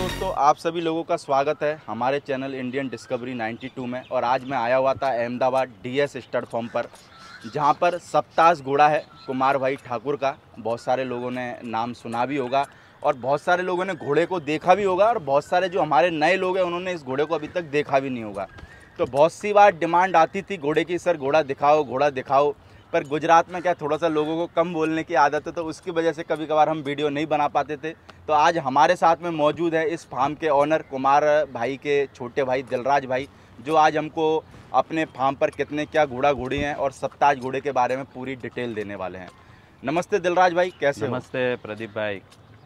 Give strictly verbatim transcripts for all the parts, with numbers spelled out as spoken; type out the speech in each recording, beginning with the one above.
दोस्तों, आप सभी लोगों का स्वागत है हमारे channel Indian Discovery ninety two में। और आज मैं आया हुआ था अहमदाबाद डीएस स्टड फार्म पर, जहां पर सप्ताश घोड़ा है कुमार भाई ठाकुर का। बहुत सारे लोगों ने नाम सुना भी होगा और बहुत सारे लोगों ने घोड़े को देखा भी होगा और बहुत सारे जो हमारे नए लोग हैं उन्होंने इस घोड़े को अभी तक देखा भी नहीं होगा। तो बहुत सी बार डिमांड आती थी घोड़े की, सर घोड़ा दिखाओ घोड़ा दिखाओ, पर गुजरात में क्या थोड़ा सा लोगों को कम बोलने की आदत है, तो उसकी वजह से कभी कभार हम वीडियो नहीं बना पाते थे। तो आज हमारे साथ में मौजूद है इस फार्म के ऑनर कुमार भाई के छोटे भाई दिलराज भाई, जो आज हमको अपने फार्म पर कितने क्या घोड़ा घोड़ी हैं और सप्ताश घोड़े के बारे में पूरी डिटेल देने वाले हैं। नमस्ते दिलराज भाई, कैसे हो? नमस्ते प्रदीप भाई।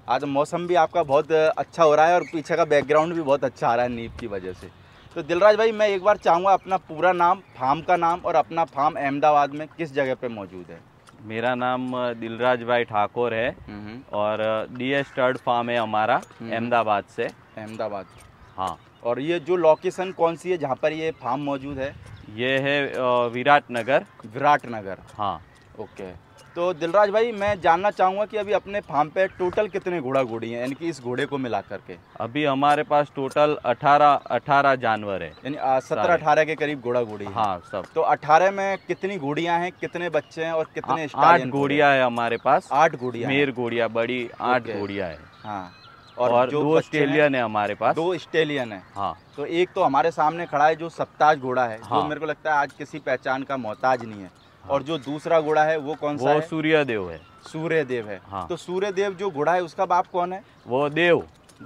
आज मौसम भी आपका बहुत अच्छा हो रहा है और पीछे का बैकग्राउंड भी बहुत अच्छा आ रहा है नींद की वजह से। तो दिलराज भाई, मैं एक बार चाहूँगा अपना पूरा नाम, फार्म का नाम और अपना फार्म अहमदाबाद में किस जगह पे मौजूद है। मेरा नाम दिलराज भाई ठाकुर है और डीएस स्टड फार्म है हमारा अहमदाबाद से। अहमदाबाद, हाँ। और ये जो लोकेशन कौन सी है जहाँ पर ये फार्म मौजूद है? ये है विराट नगर। विराट नगर, हाँ, ओके। तो दिलराज भाई, मैं जानना चाहूँगा कि अभी अपने फार्म पे टोटल कितने घोड़ा घोड़ी हैं, यानी कि इस घोड़े को मिला करके? अभी हमारे पास टोटल अठारह अठारह जानवर है, यानी सत्रह अठारह के करीब घोड़ा घोड़ी है। हाँ, सब। तो अठारह में कितनी घोड़ियाँ हैं, कितने बच्चे हैं और कितने? आठ घोड़ियाँ है हमारे पास। आठ घोड़ियाँ, मेर घोड़िया बड़ी आठ घोड़ियाँ है, हाँ। और, और जो दो स्टेलियन है हमारे पास। दो स्टेलियन है, हाँ। तो एक तो हमारे सामने खड़ा है जो सप्ताश घोड़ा है, जो मेरे को लगता है आज किसी पहचान का मोहताज नहीं है। और जो दूसरा घोड़ा है वो कौन सा है? वो सूर्यदेव है। सूर्यदेव है, हाँ। तो सूर्यदेव जो घोड़ा है उसका बाप कौन है? वो देव,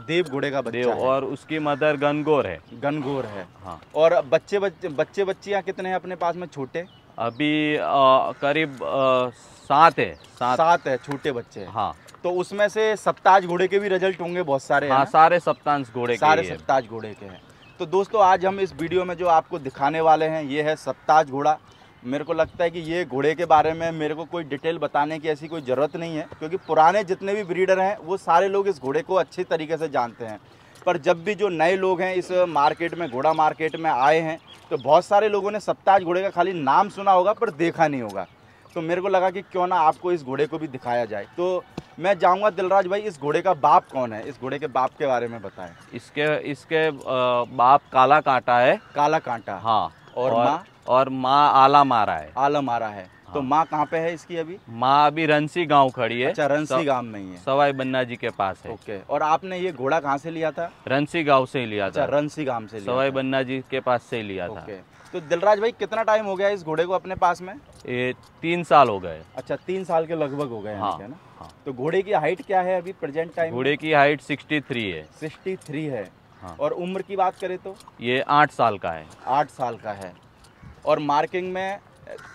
देव घोड़े का बच्चा देव है। और उसकी मदर गंगोर है। गंगोर है, हाँ। और बच्चे बच्चे बच्चे बच्चियाँ कितने हैं अपने पास में छोटे? अभी आ, करीब आ, सात है। सात, सात है छोटे बच्चे, हाँ। तो उसमें से सप्ताश घोड़े के भी रिजल्ट होंगे बहुत सारे, हाँ। सारे सप्ताश घोड़े, सारे सप्ताश घोड़े के हैं। तो दोस्तों, आज हम इस वीडियो में जो आपको दिखाने वाले हैं ये है सप्ताश घोड़ा। मेरे को लगता है कि ये घोड़े के बारे में मेरे को कोई डिटेल बताने की ऐसी कोई ज़रूरत नहीं है, क्योंकि पुराने जितने भी ब्रीडर हैं वो सारे लोग इस घोड़े को अच्छे तरीके से जानते हैं। पर जब भी जो नए लोग हैं इस मार्केट में, घोड़ा मार्केट में आए हैं, तो बहुत सारे लोगों ने सप्ताश घोड़े का खाली नाम सुना होगा पर देखा नहीं होगा। तो मेरे को लगा कि क्यों ना आपको इस घोड़े को भी दिखाया जाए। तो मैं जाऊँगा दिलराज भाई, इस घोड़े का बाप कौन है? इस घोड़े के बाप के बारे में बताएँ। इसके इसके बाप काला कांटा है। काला कांटा, हाँ। और माँ? और माँ आलम आ रहा है। आलम आ रहा है, हाँ। तो माँ कहाँ पे है इसकी अभी? माँ अभी रंसी गांव खड़ी है। अच्छा, रंसी गांव में ही है, सवाई बन्ना जी के पास है। ओके। और आपने ये घोड़ा कहाँ से लिया था? रंसी गांव से ही लिया था। रंसी गांव से, सवाई बन्ना जी के पास से लिया था। तो दिलराज भाई, कितना टाइम हो गया इस घोड़े को अपने पास में? ये तीन साल हो गए। अच्छा, तीन साल के लगभग हो गए, है ना? तो घोड़े की हाइट क्या है अभी प्रेजेंट टाइम? घोड़े की हाइट सिक्सटी थ्री है। सिक्सटी थ्री है, और उम्र की बात करें तो ये आठ साल का है। आठ साल का है। और मार्किंग में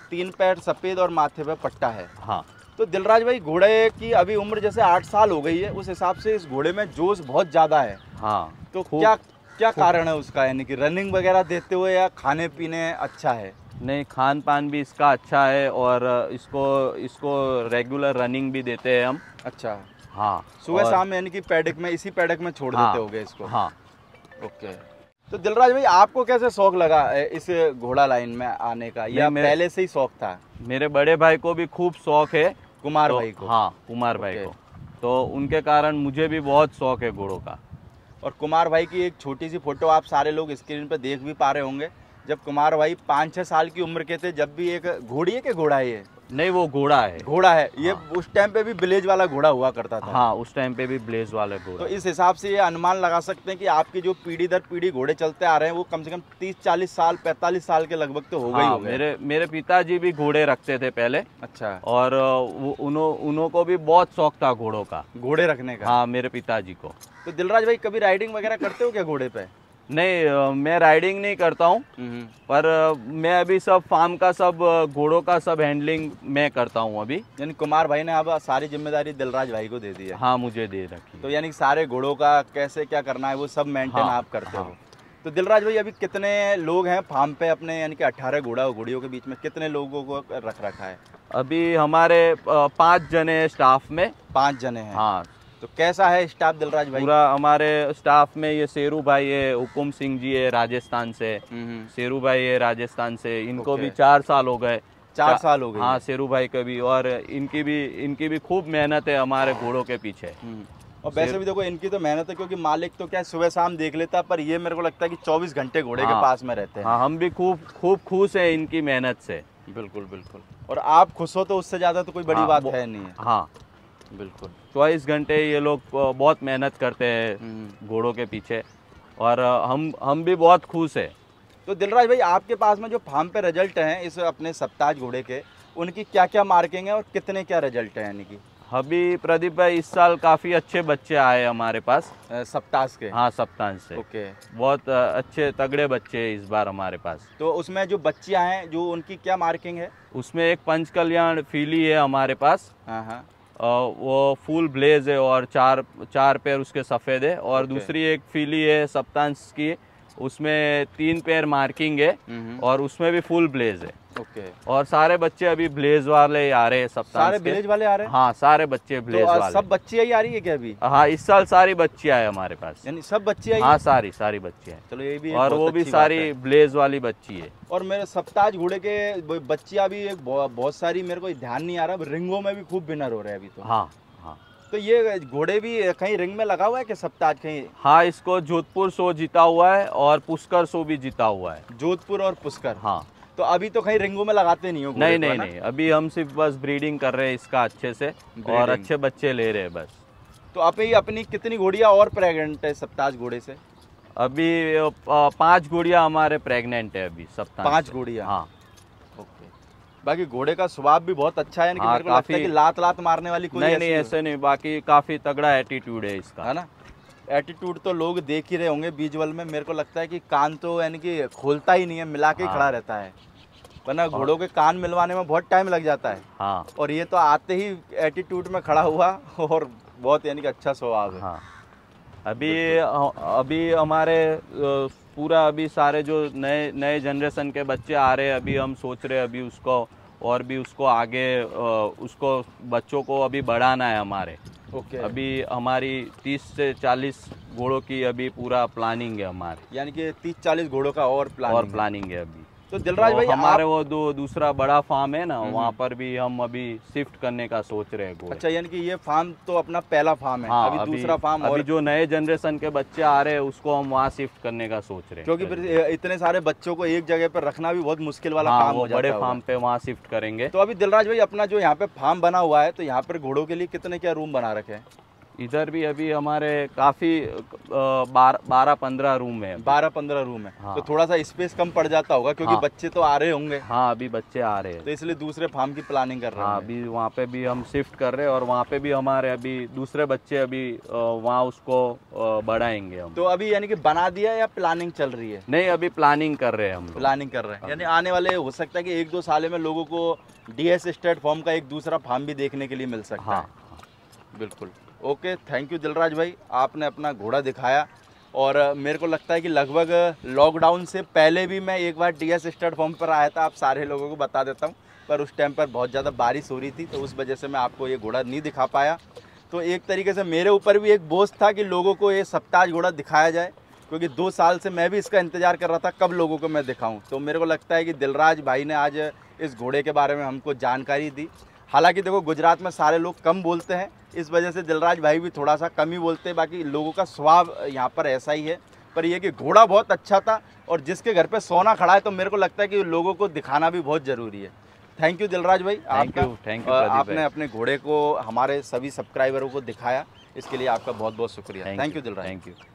तीन पैर सफ़ेद और माथे पे पट्टा है, हाँ। तो दिलराज भाई, घोड़े की अभी उम्र जैसे आठ साल हो गई है, उस हिसाब से इस घोड़े में जोश बहुत ज़्यादा है, हाँ। तो क्या क्या कारण है उसका, यानी कि रनिंग वगैरह देते हुए या खाने पीने? अच्छा है, नहीं, खान पान भी इसका अच्छा है और इसको इसको रेगुलर रनिंग भी देते हैं हम। अच्छा, हाँ। सुबह शाम, यानी कि पैडक में, इसी पैडक में छोड़ देते हो गए इसको, हाँ। ओके। तो दिलराज भाई, आपको कैसे शौक लगा इस घोड़ा लाइन में आने का, या पहले से ही शौक था? मेरे बड़े भाई को भी खूब शौक है, कुमार तो, भाई को, हाँ, कुमार भाई को। तो उनके कारण मुझे भी बहुत शौक है घोड़ों का। और कुमार भाई की एक छोटी सी फोटो आप सारे लोग स्क्रीन पर देख भी पा रहे होंगे। जब कुमार भाई पाँच छः साल की उम्र के थे, जब भी एक घोड़ी है कि घोड़ा है ये? नहीं, वो घोड़ा है। घोड़ा है ये, हाँ। उस टाइम पे भी ब्लेज वाला घोड़ा हुआ करता था, हाँ। उस टाइम पे भी ब्लेज वाला घोड़ा। तो इस हिसाब से ये अनुमान लगा सकते हैं कि आपकी जो पीढ़ी दर पीढ़ी घोड़े चलते आ रहे हैं वो कम से कम तीस चालीस साल, पैंतालीस साल के लगभग तो हो गई, हाँ। मेरे मेरे पिताजी भी घोड़े रखते थे पहले। अच्छा। और उन्हों को भी बहुत शौक था घोड़ों का, घोड़े रखने का, हाँ, मेरे पिताजी को। तो दिलराज भाई, कभी राइडिंग वगैरह करते हो क्या घोड़े पे? नहीं, मैं राइडिंग नहीं करता हूँ, पर मैं अभी सब फार्म का, सब घोड़ों का सब हैंडलिंग मैं करता हूँ अभी। यानी कुमार भाई ने अब सारी जिम्मेदारी दिलराज भाई को दे दी है, हाँ, मुझे दे रखी। तो यानी सारे घोड़ों का कैसे क्या करना है वो सब मेंटेन, हाँ, आप करते हो, हाँ। तो दिलराज भाई, अभी कितने लोग हैं फार्म पे अपने, यानी कि अट्ठारह घोड़ा घोड़ियों के बीच में कितने लोगों को रख रखा है? अभी हमारे पाँच जने हैं स्टाफ में। पाँच जने हैं, हाँ। तो कैसा है स्टाफ दिलराज भाई? पूरा हमारे स्टाफ में ये शेरू भाई है, हुकुम सिंह जी है राजस्थान से, शेरू भाई है राजस्थान से। इनको भी चार साल हो गए। चार चा, साल हो गए, हाँ, शेरू भाई के भी। और इनकी भी इनकी भी खूब मेहनत है हमारे घोड़ों के पीछे। और वैसे भी देखो इनकी तो मेहनत है, क्योंकि मालिक तो क्या सुबह शाम देख लेता है, पर ये मेरे को लगता है कि चौबीस घंटे घोड़े के पास में रहते हैं। हाँ, हम भी खूब खूब खुश हैं इनकी मेहनत से। बिल्कुल बिल्कुल। और आप खुश हो तो उससे ज़्यादा तो कोई बड़ी बात है नहीं। हाँ बिल्कुल, चौबीस घंटे ये लोग बहुत मेहनत करते हैं घोड़ों के पीछे, और हम हम भी बहुत खुश हैं। तो दिलराज भाई, आपके पास में जो फार्म पे रिजल्ट हैं इस अपने सप्ताह घोड़े के, उनकी क्या क्या मार्किंग है और कितने क्या रिजल्ट हैं इनकी? अभी प्रदीप भाई इस साल काफ़ी अच्छे बच्चे आए हमारे पास सप्ताह के। हाँ सप्ताह से। ओके, बहुत अच्छे तगड़े बच्चे इस बार हमारे पास। तो उसमें जो बच्चियाँ हैं जो उनकी क्या मार्किंग है? उसमें एक पंचकल्याण फीली है हमारे पास। हाँ हाँ। वो फुल ब्लेज है और चार चार पैर उसके सफ़ेद है, और दूसरी एक फीली है सप्तांश की, उसमें तीन पैर मार्किंग है और उसमें भी फुल ब्लेज है। ओके। और सारे बच्चे अभी ब्लेज वाले आ रहे हैं सप्तांश के। सारे ब्लेज वाले आ रहे हैं? हाँ सारे बच्चे ब्लेज वाले। सब बच्चियाँ ही आ रही है क्या अभी? हाँ इस साल सारी बच्चियाँ है हमारे पास। यानी सब बच्चियाँ? हाँ सारी सारी बच्चियाँ। चलो ये भी, और वो भी सारी ब्लेज वाली बच्ची है। और मेरे सप्ताह घोड़े के बच्चियाँ भी एक बहुत सारी, मेरे को ध्यान नहीं आ रहा, रिंगों में भी खूब विनर हो रहे हैं अभी तो। हाँ हाँ। तो ये घोड़े भी कहीं रिंग में लगा हुआ है कि सप्ताह कहीं? हाँ इसको जोधपुर शो जीता हुआ है और पुष्कर शो भी जीता हुआ है। जोधपुर और पुष्कर। हाँ। तो अभी तो कहीं रिंगों में लगाते नहीं हो? नहीं नहीं नहीं, अभी हम सिर्फ बस ब्रीडिंग कर रहे हैं इसका अच्छे से, और अच्छे बच्चे ले रहे हैं बस। तो अभी अपनी कितनी घोड़ियाँ और प्रेगनेंट है सप्ताह घोड़े से? अभी पाँच घोड़ियाँ हमारे प्रेगनेंट है अभी सप्ताह। पाँच घोड़ियाँ? हाँ। बाकी घोड़े का स्वभाव भी बहुत अच्छा है, मेरे को लगता है कि लात लात मारने वाली कोई नहीं, नहीं ऐसे नहीं, बाकी काफी तगड़ा एटीट्यूड है इसका, है ना। एटीट्यूड तो लोग देख ही रहे होंगे बीजवल में, मेरे को लगता है कि कान तो यानी कि खोलता ही नहीं है, मिला के हाँ। खड़ा रहता है, वरना घोड़ों के कान मिलवाने में बहुत टाइम लग जाता है। हाँ। और ये तो आते ही एटीट्यूड में खड़ा हुआ, और बहुत यानी कि अच्छा स्वभाव है। अभी अभी हमारे पूरा अभी सारे जो नए नए जनरेशन के बच्चे आ रहे हैं, अभी हम सोच रहे हैं अभी उसको और भी उसको आगे उसको बच्चों को अभी बढ़ाना है हमारे। ओके। अभी हमारी तीस से चालीस घोड़ों की अभी पूरा प्लानिंग है हमारे, यानी कि तीस चालीस घोड़ों का और प्लानिंग और प्लानिंग है अभी। तो दिलराज भाई हमारे आप... वो दो दूसरा बड़ा फार्म है ना, वहाँ पर भी हम अभी शिफ्ट करने का सोच रहे हैं। अच्छा, यानी कि ये फार्म तो अपना पहला फार्म है। हाँ, अभी, अभी दूसरा फार्म और जो नए जनरेशन के बच्चे आ रहे हैं उसको हम वहाँ शिफ्ट करने का सोच रहे हैं, क्योंकि इतने सारे बच्चों को एक जगह पर रखना भी बहुत मुश्किल वाला काम हो जाता है। बड़े फार्म पे वहाँ शिफ्ट करेंगे। तो अभी दिलराज भाई अपना जो यहाँ पे फार्म बना हुआ है, तो यहाँ पर घोड़ों के लिए कितने क्या रूम बना रखे हैं? इधर भी अभी हमारे काफ़ी बारह पंद्रह रूम है। बारह पंद्रह रूम है। हाँ। तो थोड़ा सा स्पेस कम पड़ जाता होगा, क्योंकि हाँ। बच्चे तो आ रहे होंगे। हाँ अभी बच्चे आ रहे हैं, तो इसलिए दूसरे फार्म की प्लानिंग कर रहे हैं। हाँ अभी वहाँ पे भी हम शिफ्ट कर रहे हैं, और वहाँ पे भी हमारे अभी दूसरे बच्चे अभी वहाँ उसको बढ़ाएंगे हम। तो अभी यानी कि बना दिया या प्लानिंग चल रही है? नहीं अभी प्लानिंग कर रहे हैं हम। प्लानिंग कर रहे हैं, यानी आने वाले हो सकता है कि एक दो साल में लोगों को डीएस स्टड फार्म का एक दूसरा फार्म भी देखने के लिए मिल सकता है। बिल्कुल। ओके, थैंक यू दिलराज भाई, आपने अपना घोड़ा दिखाया, और मेरे को लगता है कि लगभग लॉकडाउन से पहले भी मैं एक बार डीएस स्टड फार्म पर आया था, आप सारे लोगों को बता देता हूँ, पर उस टाइम पर बहुत ज़्यादा बारिश हो रही थी, तो उस वजह से मैं आपको ये घोड़ा नहीं दिखा पाया। तो एक तरीके से मेरे ऊपर भी एक बोझ था कि लोगों को ये सप्ताह घोड़ा दिखाया जाए, क्योंकि दो साल से मैं भी इसका इंतज़ार कर रहा था कब लोगों को मैं दिखाऊँ। तो मेरे को लगता है कि दिलराज भाई ने आज इस घोड़े के बारे में हमको जानकारी दी। हालांकि देखो गुजरात में सारे लोग कम बोलते हैं, इस वजह से दिलराज भाई भी थोड़ा सा कम ही बोलते हैं, बाकी लोगों का स्वभाव यहाँ पर ऐसा ही है। पर यह कि घोड़ा बहुत अच्छा था, और जिसके घर पे सोना खड़ा है, तो मेरे को लगता है कि लोगों को दिखाना भी बहुत ज़रूरी है। थैंक यू दिलराज भाई, थैंक यू थैंक यू। आपने अपने घोड़े को हमारे सभी सब्सक्राइबरों को दिखाया, इसके लिए आपका बहुत बहुत शुक्रिया। Thank you Dilraj, thank you.